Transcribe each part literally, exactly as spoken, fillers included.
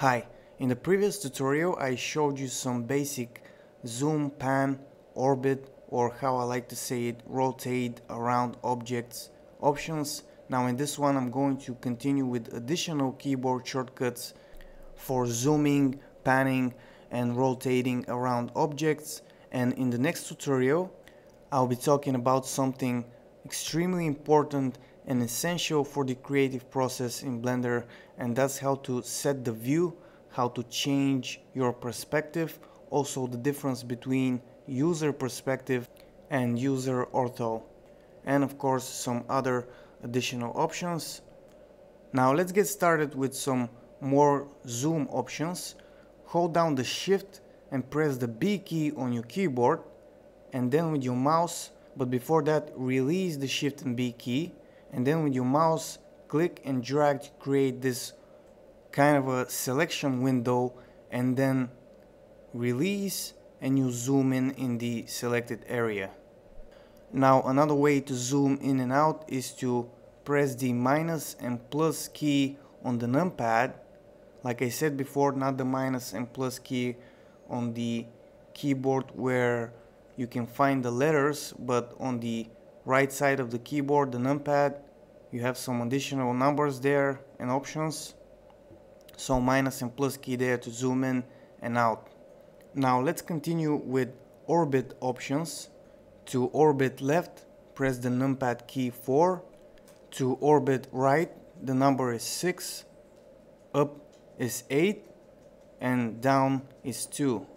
Hi, in the previous tutorial I showed you some basic zoom, pan, orbit, or how I like to say it, rotate around objects options. Now in this one I'm going to continue with additional keyboard shortcuts for zooming, panning and rotating around objects, and in the next tutorial I'll be talking about something extremely important and essential for the creative process in Blender, and that's how to set the view, how to change your perspective, also the difference between user perspective and user ortho, and of course some other additional options. Now let's get started with some more zoom options. Hold down the shift and press the B key on your keyboard and then with your mouse, but before that release the shift and B key. And then with your mouse, click and drag to create this kind of a selection window, and then release and you zoom in in the selected area. Now another way to zoom in and out is to press the minus and plus key on the numpad. Like I said before, not the minus and plus key on the keyboard where you can find the letters, but on the right side of the keyboard, the numpad, you have some additional numbers there and options. So minus and plus key there to zoom in and out. Now let's continue with orbit options. To orbit left, press the numpad key four. To orbit right, the number is six. Up is eight and down is two.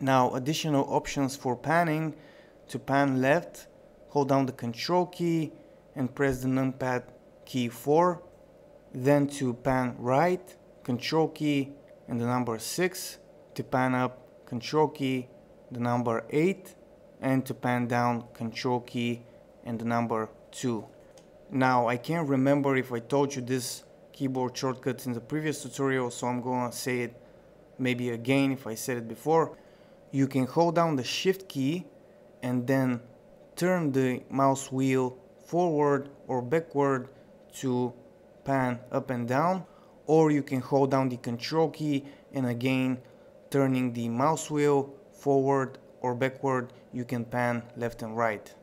Now additional options for panning. To pan left, hold down the control key and press the numpad key four. Then to pan right, control key and the number six. To pan up, control key, the number eight. And to pan down, control key and the number two. Now I can't remember if I told you this keyboard shortcut in the previous tutorial, so I'm gonna say it maybe again if I said it before. You can hold down the shift key and then turn the mouse wheel forward or backward to pan up and down, or you can hold down the control key and again turning the mouse wheel forward or backward you can pan left and right.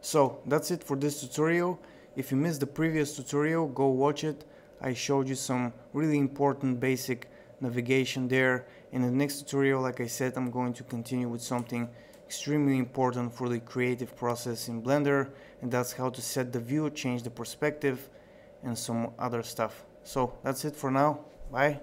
So that's it for this tutorial. If you missed the previous tutorial, go watch it. I showed you some really important basic navigation there. In the next tutorial, like I said, I'm going to continue with something extremely important for the creative process in Blender, and that's how to set the view, change the perspective and some other stuff. So that's it for now. Bye.